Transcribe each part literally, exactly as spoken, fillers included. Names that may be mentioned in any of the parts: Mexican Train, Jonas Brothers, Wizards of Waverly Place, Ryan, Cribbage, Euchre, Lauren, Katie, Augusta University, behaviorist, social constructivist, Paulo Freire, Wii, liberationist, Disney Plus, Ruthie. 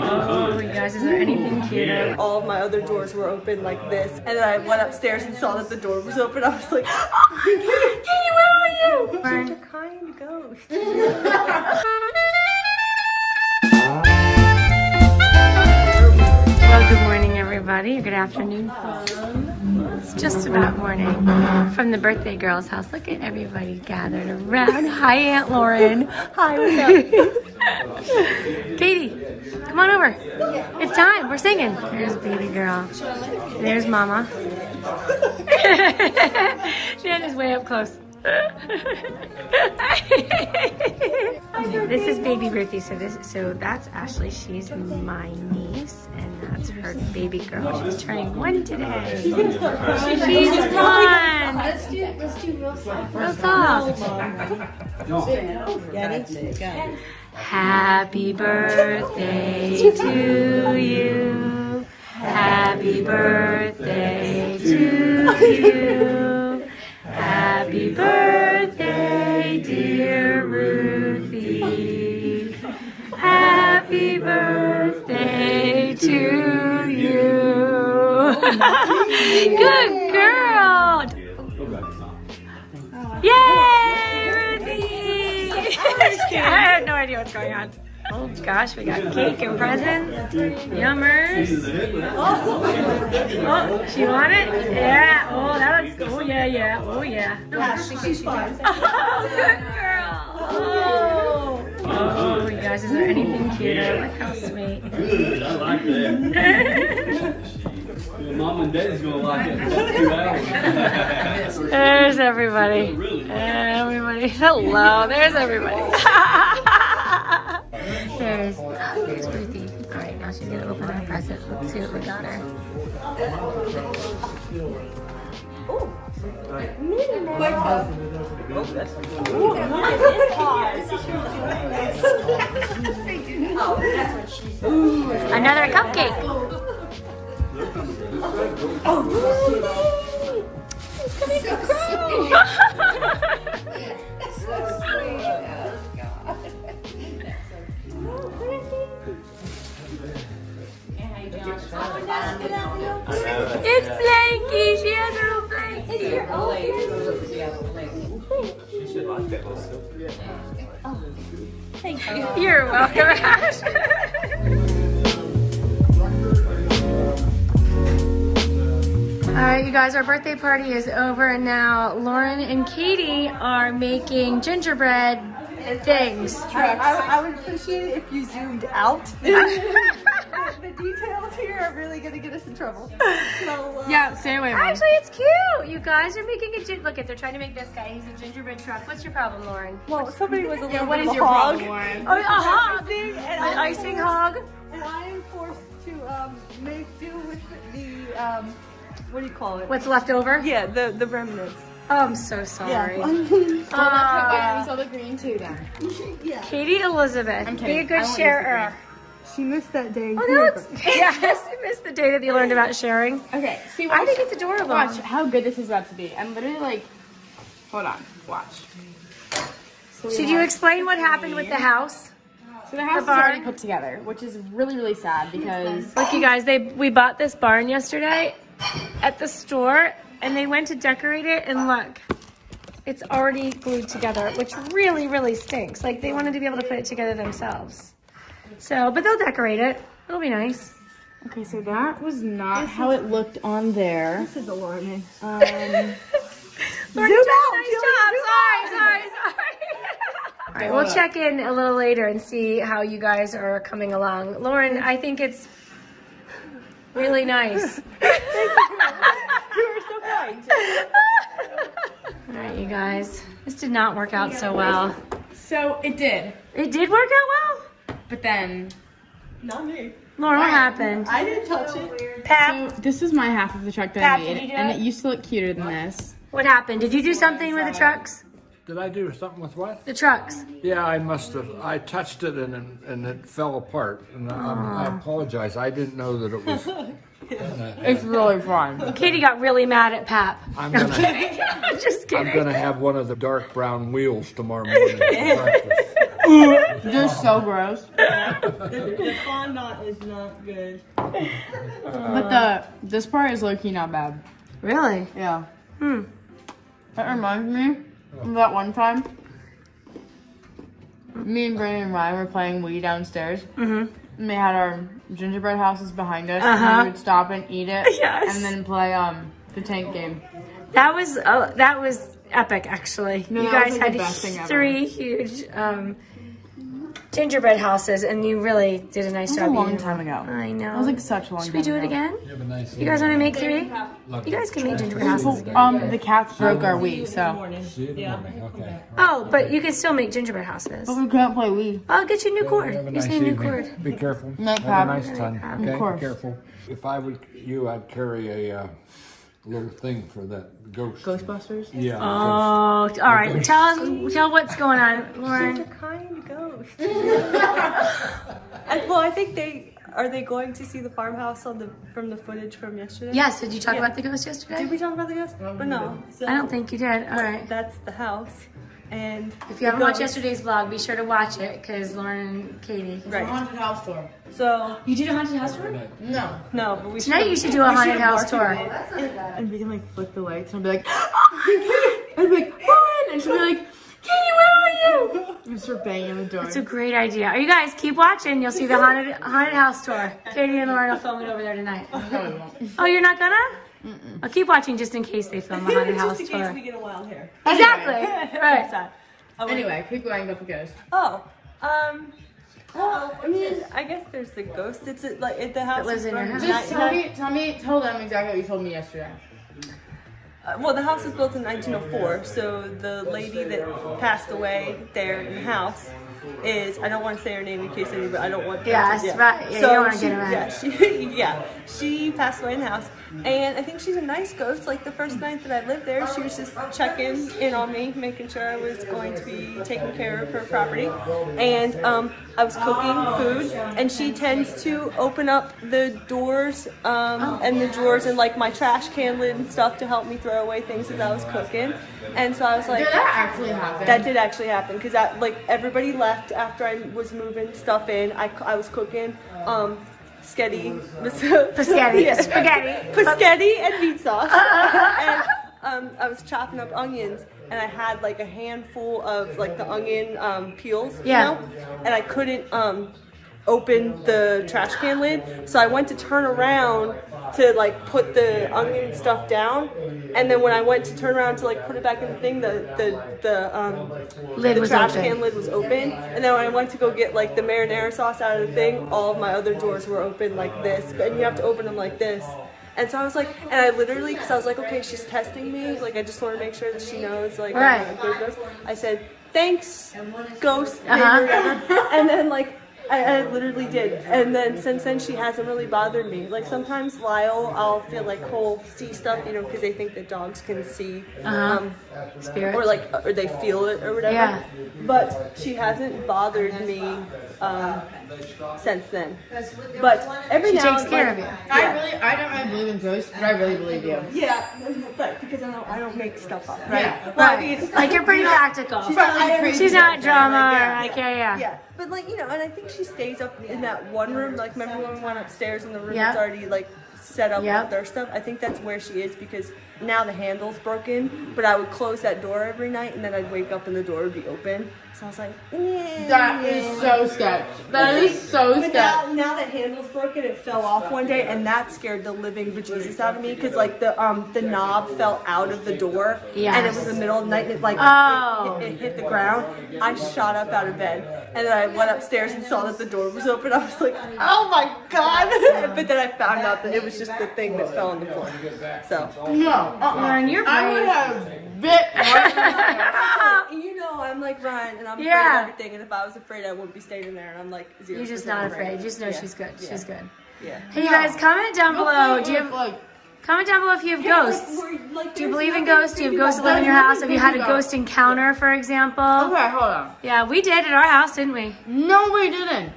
Oh my gosh, is there anything cuter? All of my other doors were open like this, and then I went upstairs and saw that the door was open. I was like, oh my God, Katie, where are you? You're such a kind ghost. Well, good morning, everybody, or good afternoon. It's just about morning from the birthday girl's house. Look at everybody gathered around. Hi, Aunt Lauren. Hi, what's up? Katie, come on over. It's time. We're singing. There's baby girl. There's mama. Dan is way up close. This is baby Ruthie, so this so that's Ashley. She's my niece, and that's her baby girl. She's turning one today. She's one. Let's do let's do real soft. Real soft. Happy birthday to you. Happy birthday to you. Happy birthday, dear Ruthie. Happy birthday to you. Good girl. Yay, Ruthie. I have no idea what's going on. Oh gosh, we got cake and presents. Yummers. Oh, she want it? Yeah. Oh, that looks cool. Oh, yeah, yeah. Oh, yeah. Oh, she's fine. Oh, good girl. Oh. Oh my gosh, is there anything cuter? Like, how sweet. Good, I like that. Your mom and daddy's gonna like it. There's everybody. Everybody. Hello. There's everybody. There's, there's Ruthie. Alright, now she's gonna open her present. Let's see what we got her. Another cupcake. Oh, Ruthie! It's gonna make you cry! That's so sweet. It's Blanky! She has her own Blanky! It's your own Blanky! She should like that little stuff. Oh, thank you. You're welcome, Ash. Alright, you guys, our birthday party is over, and now Lauren and Katie are making gingerbread things. I, I, I would appreciate it if you zoomed out. The details here are really gonna get us in trouble. So, uh, yeah, stay away. Actually, it's cute. You guys are making a gin. Look at, they're trying to make this guy. He's a gingerbread truck. What's your problem, Lauren? Well, What's somebody was a little yeah, bit what is of a your hog. Problem, Lauren? Oh, a hog. An icing hog. And I am forced to um, make do with the um, what do you call it? What's left over? Yeah, the the remnants. Oh, I'm so sorry. Yeah. uh, we saw the green too then. Yeah. Katie Elizabeth, be a good sharer. She missed that day. Oh, no, it's, yes, I missed the day that you learned about sharing. Okay, see, watch, I think it's adorable. Watch how good this is about to be. I'm literally like, hold on, watch. So Should you explain what happened with the house? So the house the is already put together, which is really, really sad because... Look, you guys, they we bought this barn yesterday at the store, and they went to decorate it, and look. It's already glued together, which really, really stinks. Like, they wanted to be able to put it together themselves. So, but they'll decorate it. It'll be nice. Okay, so that was not this how is, it looked on there. This is alarming. Um, Lord, zoom out! Nice job! Sorry, sorry, sorry. All right, we'll check in a little later and see how you guys are coming along. Lauren, I think it's really nice. You were so kind. All right, you guys. This did not work out so well. So, it did. It did work out well? But then, not me. Lauren, what happened? I didn't touch it. Pap. So this was my half of the truck that Pap, I made, and it? it used to look cuter than this. What happened? Did you do something with the trucks? Did I do something with what? The trucks. Yeah, I must have. I touched it and and it fell apart. And I, I apologize. I didn't know that it was. uh, it's really fun. Katie got really mad at Pap. I'm gonna. I'm just kidding. I'm gonna have one of the dark brown wheels tomorrow morning. For breakfast. They're so gross. Yeah. The, the fondant is not good. But the this part is low-key not bad. Really? Yeah. Hmm. That reminds me of that one time me and Brandon and Ryan were playing Wii downstairs. Mm-hmm. And they had our gingerbread houses behind us, uh-huh. and we would stop and eat it, yes. and then play um the tank game. That was oh, that was epic, actually. No, you guys like had three huge um, gingerbread houses, and you really did a nice that job. Was a long time ago. I know. That was like such a long. Should time we do it ago. Again? You, nice you guys want to make three? You guys can make gingerbread houses. Um, the cats broke our Wii, so. Yeah. Okay. Oh, but you can still make gingerbread houses. But we can't play Wii. I'll get you a new cord. You just need a new cord. Be careful. No problem. Have a nice time. Okay. Of course. Be careful. If I were you, I'd carry a. Uh, little thing for that ghost. Ghostbusters? Yeah. Oh, ghost. All right. Tell us, tell what's going on, Lauren. She's a kind ghost. I, well, I think they, are they going to see the farmhouse on the from the footage from yesterday? Yes, did you talk yeah. about the ghost yesterday? Did we talk about the ghost? Well, but no. So, I don't think you did, all right. That's the house. And if you haven't watched yesterday's vlog, be sure to watch it because Lauren and Katie. Right. A haunted house tour. So you did a haunted house tour? No, no. But we tonight you should do a haunted house tour. Oh, that's not bad. And we can like flick the lights and I'll be like, oh my God! I'd be like, Lauren, and she'll be like, Katie, where are you? And start banging the door. It's a great idea. You guys keep watching. You'll see the haunted haunted house tour. Katie and Lauren will film it over there tonight. Oh, you're not gonna? Mm-mm. I'll keep watching just in case they film a haunted house tour. Just in case we get a wild hair. Exactly. Anyway. Right. Oh, anyway, keep going up with ghosts. Oh, um, well, I mean, I guess there's the ghost. It's a, like at the house. It lives in your house. Just tell me, tell me, tell them exactly what you told me yesterday. Uh, well, the house was built in nineteen oh four, so the lady that passed away there in the house is, I don't want to say her name in case anybody, I don't want to. Yeah, that's right. Yeah, so you don't want to get her out. Yeah, she, yeah, she passed away in the house. And I think she's a nice ghost. Like the first night that I lived there, she was just checking in on me, making sure I was going to be taking care of her property. And um, I was cooking food, and she tends to open up the doors um, oh, and the drawers and like my trash can lid and stuff to help me throw away things as I was cooking. And so I was like, did that actually happen? That did actually happen because like everybody left. After I was moving stuff in, I, I was cooking um, spaghetti, spaghetti, yeah. spaghetti, spaghetti and meat sauce. And um, I was chopping up onions, and I had like a handful of like the onion um, peels, yeah. you know, and I couldn't um, open the trash can lid, so I went to turn around to like put the onion stuff down, and then when I went to turn around to like put it back in the thing, the the the, um, the trash open. can lid was open, and then when I went to go get like the marinara sauce out of the thing, all of my other doors were open like this, but you have to open them like this. And so I was like, and I literally, because I was like, okay, she's testing me, like I just want to make sure that she knows, like, right. I'm gonna go. I said, thanks, ghost, uh-huh. and then like. I, I literally did, and then since then she hasn't really bothered me. Like sometimes Lyle, I'll feel like whole see stuff, you know, because they think that dogs can see, um, spirits, or like, or they feel it or whatever. Yeah. But she hasn't bothered me um, since then. But every she now takes and care like, of you. Yeah. I really, I don't, I believe in ghosts, but I really believe you. Yeah, but because I don't, I don't make stuff up, right? Yeah. Well, right. I mean, like you're pretty practical. She's not, like, she's crazy, not drama. Yeah. Like yeah, yeah. yeah. But like, you know, and I think she stays up in that one room. Like, remember when we went upstairs and the room yep. was already like set up yep. with their stuff? I think that's where she is because now the handle's broken, but I would close that door every night and then I'd wake up and the door would be open. So I was like, yeah. That is so sketch. That well, is so sketch. Now, now that handle's broken, it fell off one day and that scared the living bejesus out of me because like the um the knob fell out of the door yes. and it was the middle of the night and it like oh. it, it, it hit the ground. I shot up out of bed and then I went upstairs and saw that the door was open. I was like, oh my God. But then I found out that it was just the thing that fell on the floor. So. No. Uh, Lauren, you're I would have bit Lauren. You know, I'm like Ryan, and I'm yeah. afraid of everything. And if I was afraid, I wouldn't be staying in there. And I'm like, zero. You're just not afraid. You just know yeah. she's good. Yeah. She's good. Yeah. Hey, you guys, comment down below. Do you have like, comment down below if you have yeah, ghosts? Like, like, do you believe in ghosts? Do you have ghosts that live in your house? Have you had a ghost encounter, for example? Okay, hold on. Yeah, we did at our house, didn't we? No, we didn't.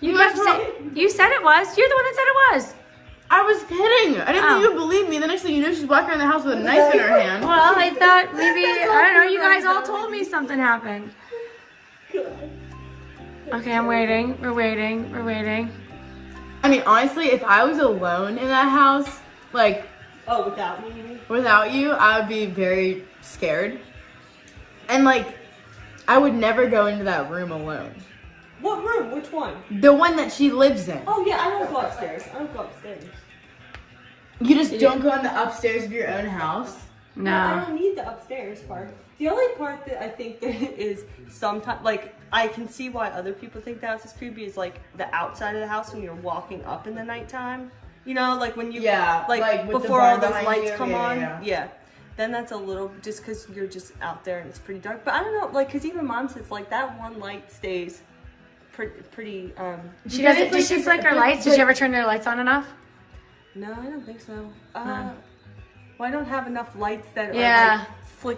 You, you guys say, you said it was. You're the one that said it was. I was kidding. I didn't oh. think you'd believe me. The next thing you know, she's walking around the house with a knife in her hand. Well, I thought maybe, I don't know, you guys all told me something happened. Okay, I'm waiting, we're waiting, we're waiting. I mean, honestly, if I was alone in that house, like... Oh, without me? Without you, I would be very scared. And like, I would never go into that room alone. What room? Which one? The one that she lives in. Oh yeah, I don't go upstairs. I don't go upstairs. You just don't go on the upstairs of your own house? No. no. I don't need the upstairs part. The only part that I think that is sometimes, like, I can see why other people think the house is creepy is like the outside of the house when you're walking up in the nighttime. You know, like when you, yeah, like, like before all those lights you, come yeah, on. Yeah. yeah. Then that's a little, just because you're just out there and it's pretty dark. But I don't know, like, because even mom says, like, that one light stays pretty, pretty um. She doesn't, does she flick her lights? Did she ever turn her lights on enough? No, I don't think so. Uh, no. Well, I don't have enough lights that yeah. are like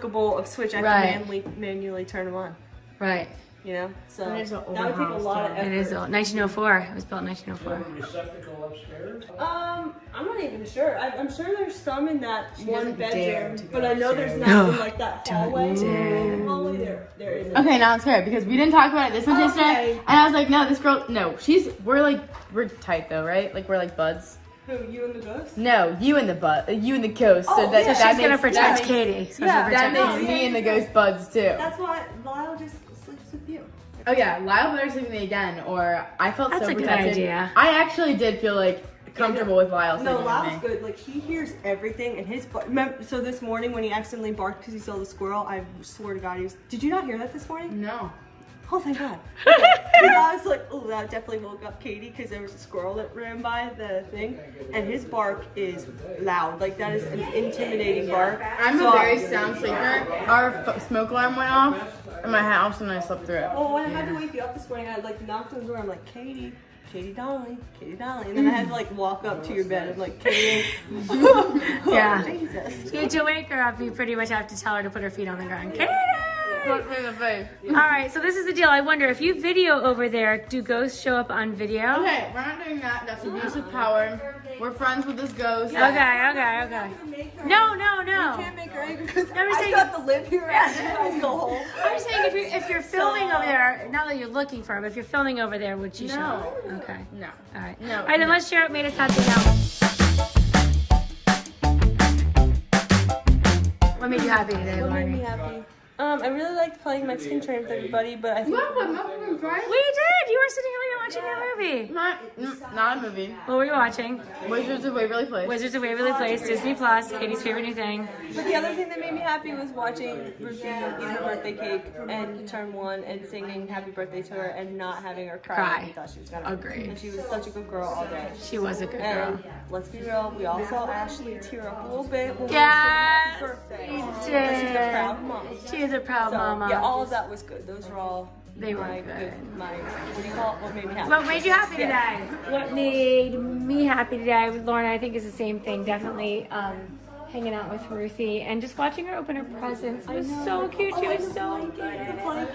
flickable of switch. I right. can manually, manually turn them on. Right. You know, so that, is that would take a lot of effort. It is old. nineteen oh four. It was built in nineteen oh four. Is there a receptacle upstairs? Um, I'm not even sure. I, I'm sure there's some in that she one bedroom, but upstairs. I know there's nothing no, like that hallway. Don't hallway there, there isn't. Okay, now I'm scared because we didn't talk about it this much yesterday, okay. and I was like, no, this girl, no, she's we're like we're tight though, right? Like we're like buds. Who, you and the ghost? No, you and the bud, you and the ghost. Oh, so that, yeah. that she's makes, gonna protect that Katie. Makes, so yeah, that makes me yeah. and the ghost buds too. That's why Lyle just sleeps with you. Oh yeah, Lyle better sleep with me again, or I felt That's so protected. That's a good idea. I actually did feel like comfortable yeah, no, with Lyle. No, Lyle's good. Like he hears everything, and his. Remember, so this morning when he accidentally barked because he saw the squirrel, I swear to God, he was. Did you not hear that this morning? No. Oh, thank God. Okay. I was like, oh, that definitely woke up Katie because there was a squirrel that ran by the thing. And his bark is loud. Like, that is an intimidating bark. I'm so a very sound sleeper. Our smoke alarm went off in my house and I slept through it. Well, when I had to wake you up this morning, I like knocked on the door. I'm like, Katie, Katie Donnelly, Katie Donnelly. And then I had to like walk up to your bed. I'm like, Katie. yeah. Jesus. You have to wake her up. You pretty much have to tell her to put her feet on the ground. Katie! Yeah. All right, so this is the deal. I wonder if you video over there, do ghosts show up on video? Okay, we're not doing that. That's abuse of power. We're friends with this ghost. Yeah. Okay, okay, okay. No, no, no. You can't make her angry because I got to live here. Yeah. Go home. I'm just saying if you're if you're filming so, over there, not that you're looking for her, but if you're filming over there, would she no. show up? Okay. No. All right. No. All right, then let's share it. Made us happy now. What made you happy today, Lauren? What made me happy? Um, I really liked playing Mexican Train with everybody, but I think- No, I'm not even crying. We did! You were sitting over here watching yeah. that movie. Not, not a movie. What were you watching? Wizards of Waverly Place. Wizards of Waverly Place, Disney Plus, Katie's favorite new thing. But the other thing that made me happy was watching Ruthie eat her birthday cake and turn one and singing happy birthday to her and not having her cry. cry. I thought she was gonna Agreed. And she was such a good girl all day. She was a good and girl. Let's be real, we all saw Ashley tear up a little bit when yes, we were singing happy birthday. Yes, she's a proud mom. She She's a proud so, mama. Yeah, all of that was good. Those were all they were my good. good my, what do you call it? What made me happy? What made you happy yeah. today? What made me happy today with Lauren, I think, is the same thing. Definitely um, hanging out with Ruthie and just watching her open her presents. It was so cute. She was so cute. Did I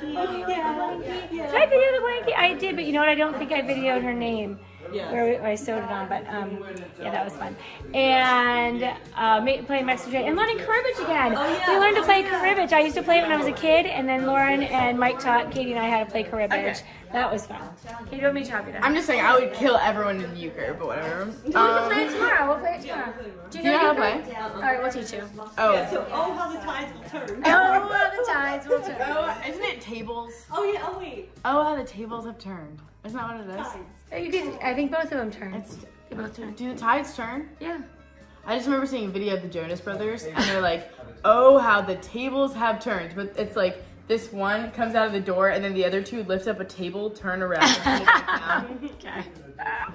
video the blankie? I did, but you know what? I don't think I videoed her name. Yes. Where, we, where I sewed it on, but um, yeah, that was fun. And uh, playing Mexican Train and learning Cribbage again. Oh, yeah. We learned to play oh, yeah. Cribbage. I used to play it when I was a kid, and then Lauren and Mike taught Katie and I how to play Cribbage. Okay. That was fun. Katie, don't make you happy now. I'm just saying I would kill everyone in Euchre, but whatever. Um, we can play it tomorrow. We'll play it tomorrow. Do you know how to play? play? All right, we'll teach you. Oh. Yeah, so oh, how the tides will turn. Oh, how the tides will turn. Oh, isn't it tables? Oh yeah. Oh wait. Oh, how the tables have turned. Isn't that one of those? Tides. You can. I think both of them turn. It's, they both turn. Do the tides turn? Yeah. I just remember seeing a video of the Jonas Brothers, and they're like, "Oh, how the tables have turned," but it's like this one comes out of the door, and then the other two lift up a table, turn around. And down.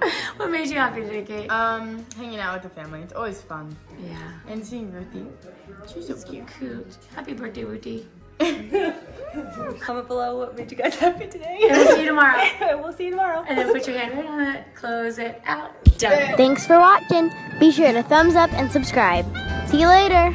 Okay. What made you happy today, Kate? Um, hanging out with the family. It's always fun. Yeah. And seeing Ruthie. She's so cute. cute. Happy birthday, Ruthie. Comment below what made you guys happy today. And we'll see you tomorrow. We'll see you tomorrow. And then put your hand right on it, close it out. Done. Thanks for watching. Be sure to thumbs up and subscribe. See you later.